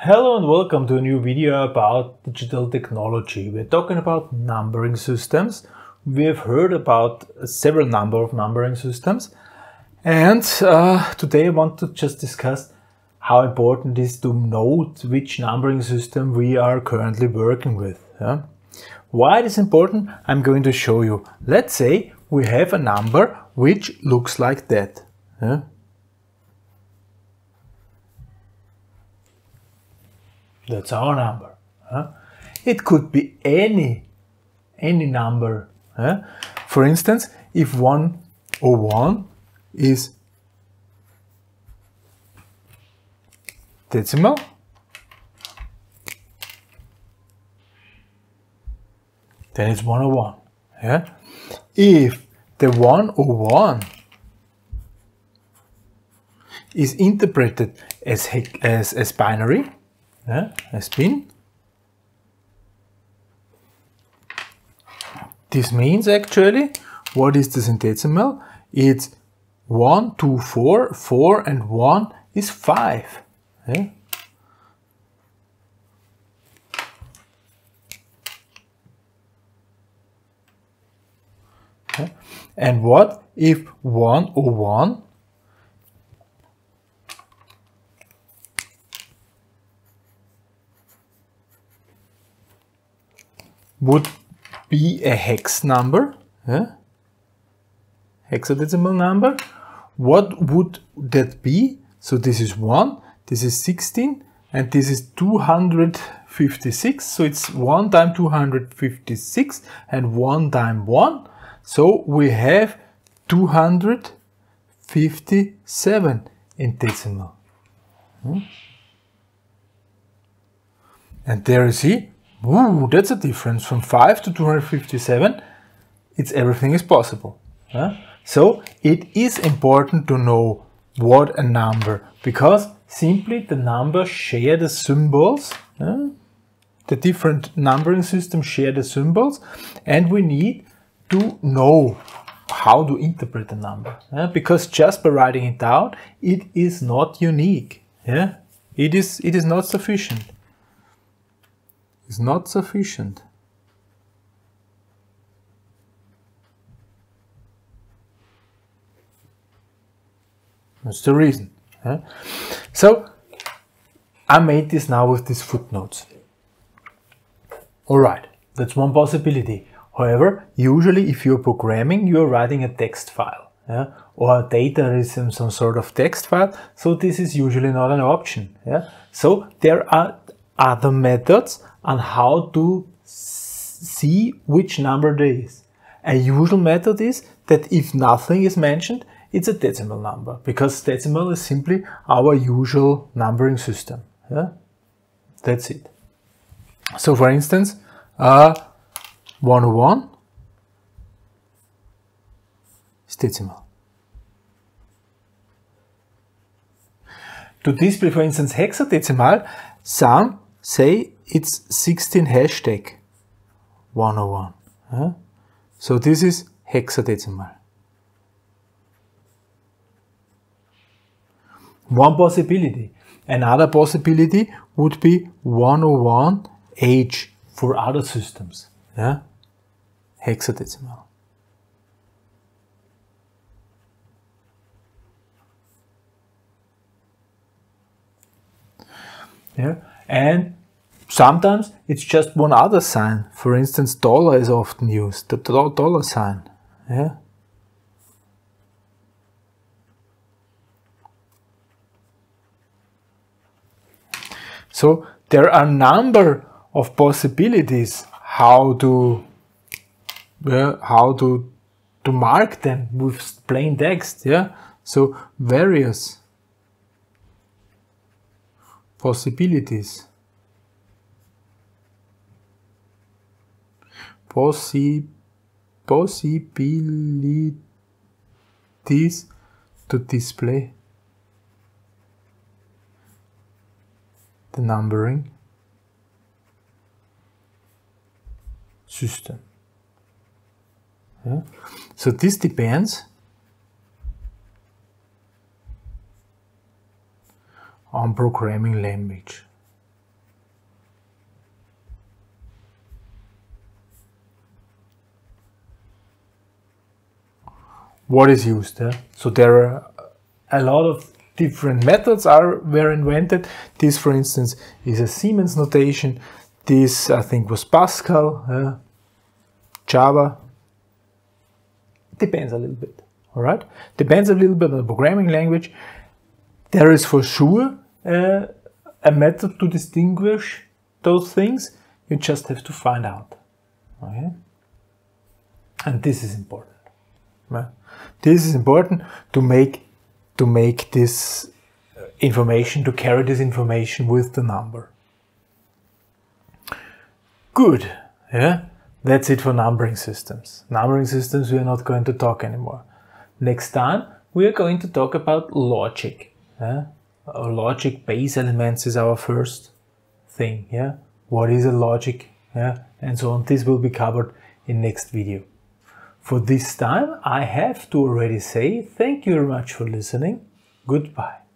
Hello and welcome to a new video about digital technology. We're talking about numbering systems. We have heard about several number of numbering systems, and today I want to just discuss how important it is to note which numbering system we are currently working with. Yeah? Why it is important, I'm going to show you. Let's say we have a number which looks like that. Yeah? That's our number. It could be any number. For instance, if 101 is decimal, then it's 101. If the 101 is interpreted as binary, as bin. This means actually, what is this in decimal? It's 1, 2, 4, 4 and 1 is 5. Okay? Okay. And what if 101 would be a hex number, hexadecimal number? What would that be? So this is 1, this is 16, and this is 256. So it's 1 times 256 and 1 times 1. So we have 257 in decimal. And there you see, ooh, that's a difference from 5 to 257. It's everything is possible. So it is important to know what a number, because simply the numbers share the symbols. The different numbering systems share the symbols, and we need to know how to interpret the number, because just by writing it down, it is not unique. It is not sufficient. Is not sufficient. That's the reason. So I made this now with these footnotes. All right, that's one possibility. However, usually if you're programming, you're writing a text file, or data is in some sort of text file. So this is usually not an option. So there are other methods on how to see which number there is. A usual method is that if nothing is mentioned, it's a decimal number, because decimal is simply our usual numbering system. That's it. So for instance, 101 is decimal. To display, for instance, hexadecimal, some say it's 16 hashtag 101. So this is hexadecimal. One possibility. Another possibility would be 101H for other systems. Hexadecimal. And sometimes it's just one other sign. For instance, dollar is often used, the dollar sign. So there are a number of possibilities how to mark them with plain text. So various possibilities. Possibilities to display the numbering system. So this depends on programming language. what is used. Yeah? So there are a lot of different methods were invented. This, for instance, is a Siemens notation. This, I think, was Pascal, Java. Depends a little bit, all right? Depends a little bit on the programming language. There is for sure a method to distinguish those things. You just have to find out, okay? And this is important. Right? This is important to make this information, to carry this information with the number. Good, yeah? That's it for numbering systems. Numbering systems we are not going to talk anymore. Next time we are going to talk about logic. Yeah? Our logic base elements is our first thing. Yeah? What is a logic? Yeah? And so on. This will be covered in next video. For this time, I have to already say thank you very much for listening. Goodbye.